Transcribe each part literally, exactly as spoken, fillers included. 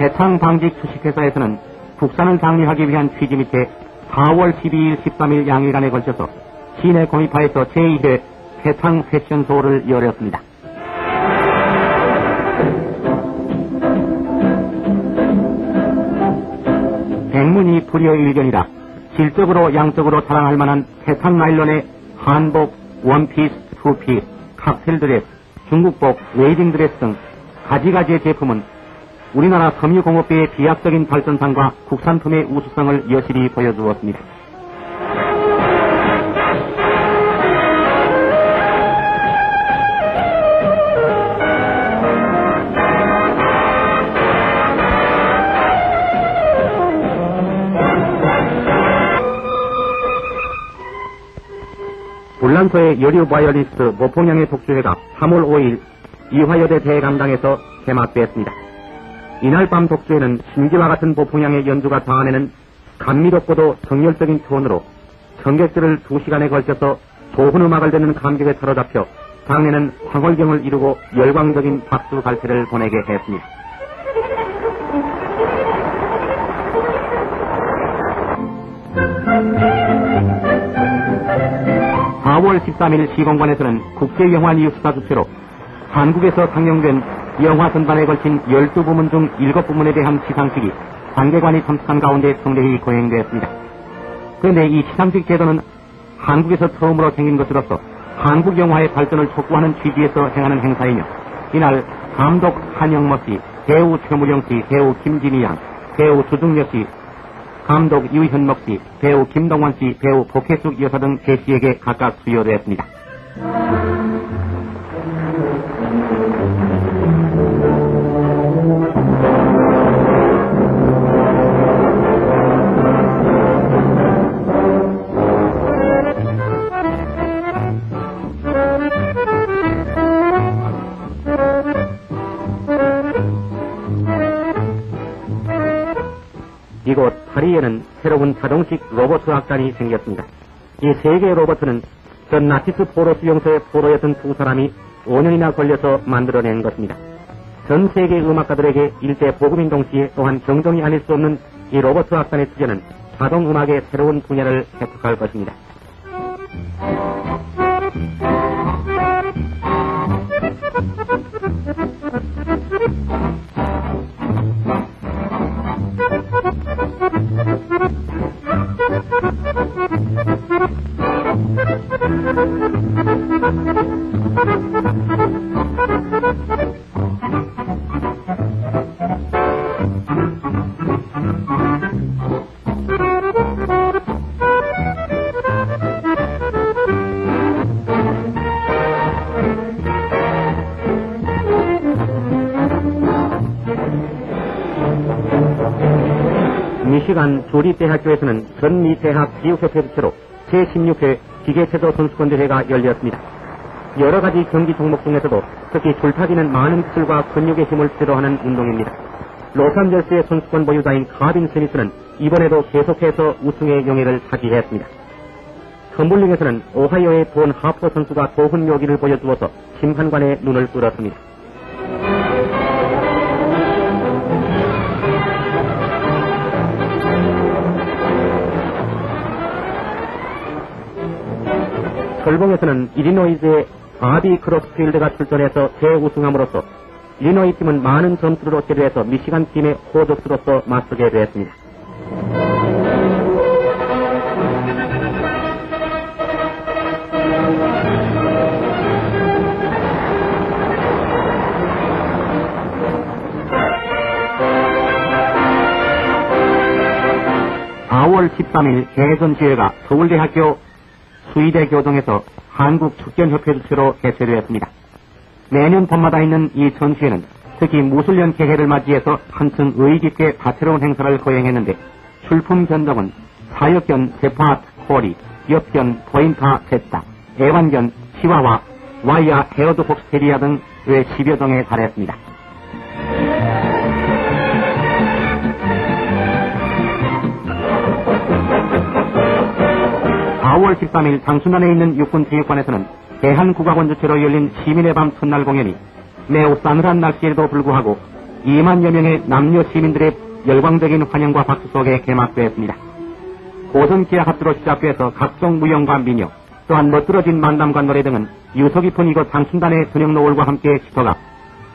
해창방직 주식회사에서는 국산을 장려하기 위한 취지 밑에 사월 십이일, 십삼일 양일간에 걸쳐서 시내 공입하에서 제이회 해창 패션쇼를 열었습니다. 백문이 불여일견이다. 질적으로 양적으로 자랑할 만한 해창 나일론의 한복, 원피스, 투피스, 칵테일 드레스, 중국복, 웨이딩 드레스 등 가지가지의 제품은 우리나라 섬유공업계의 비약적인 발전상과 국산품의 우수성을 여실히 보여주었습니다. 불란서의 여류 바이올리스트 모포냥의 독주회가 삼월 오일 이화여대 대강당에서 개막되었습니다. 이날 밤 독주회는 신기와 같은 보풍향의 연주가 자아내는 감미롭고도 정열적인 표현으로 관객들을 두 시간에 걸쳐서 좋은 음악을 듣는 감격에 사로잡혀 장내는 황홀경을 이루고 열광적인 박수 갈채를 보내게 했습니다. 사월 십삼일 시공관에서는 국제영화 뉴스타 주최로 한국에서 상영된 영화 전반에 걸친 열두 부문 중 일곱 부문에 대한 시상식이 관계관이 참석한 가운데 성대히 거행되었습니다. 그런데 이 시상식 제도는 한국에서 처음으로 생긴 것으로서 한국 영화의 발전을 촉구하는 취지에서 행하는 행사이며, 이날 감독 한영머 씨, 배우 최무령 씨, 배우 김진희 양, 배우 조중여 씨, 감독 유현목 씨, 배우 김동원 씨, 배우 복혜숙 여사 등 제시에게 각각 수여되었습니다. 이곳 파리에는 새로운 자동식 로봇 악단이 생겼습니다. 이 세 개의 로봇은 전 나치스 포로 수용소의 포로였던 두 사람이 오 년이나 걸려서 만들어낸 것입니다. 전 세계 음악가들에게 일대 복음인 동시에 또한 정정이 아닐 수 없는 이 로봇 악단의 출연은 자동 음악의 새로운 분야를 개척할 것입니다. 미시간 조립대학교에서는 전미대학 지역협회 주최로 제십육회 기계체조 선수권대회가 열렸습니다. 여러가지 경기 종목 중에서도 특히 줄타기는 많은 기술과 근육의 힘을 필요하는 운동입니다. 로스앤젤레스의 선수권 보유자인 가빈 스미스는 이번에도 계속해서 우승의 영예를 차지했습니다. 텀블링에서는 오하이오의 본 하퍼 선수가 좋은 묘기를 보여주어서 심판관의 눈을 끌었습니다. 절봉에서는 일리노이즈의 아비 크록스필드가 출전해서 재우승함으로써 일리노이 팀은 많은 점수를 얻게 되어서 미시간 팀의 호적수로서 맞서게 되었습니다. 사월 십삼일 개전지회가 서울대학교 수의대 교정에서 한국축견협회 주최로 개최되었습니다. 매년 봄마다 있는 이 전시회는 특히 무술년 개회를 맞이해서 한층 의의깊게 다채로운 행사를 거행했는데, 출품 견적은 사역견 제파트 코리, 엽견 포인타 제타, 애완견 시와와, 와이아 헤어드 복스테리아 등 외 십여 종에 달했습니다. 사월 십삼일 장춘단에 있는 육군체육관에서는 대한국악원 주최로 열린 시민의 밤 첫날 공연이 매우 싸늘한 날씨에도 불구하고 이만여 명의 남녀 시민들의 열광적인 환영과 박수 속에 개막되었습니다. 고성기와 합주로 시작돼서 각종 무용과 민요, 또한 멋들어진 만남과 노래 등은 유서 깊은 이곳 장춘단의 저녁 노을과 함께 짙어가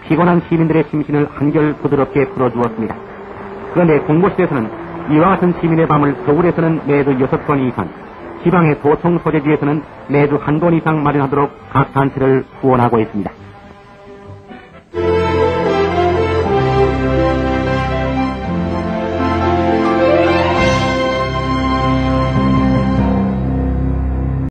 피곤한 시민들의 심신을 한결 부드럽게 풀어주었습니다. 그런데 공보시에서는 이와 같은 시민의 밤을 서울에서는 매주 여섯 번 이상, 지방의 도청 소재지에서는 매주 한 번 이상 마련하도록 각 단체를 후원하고 있습니다.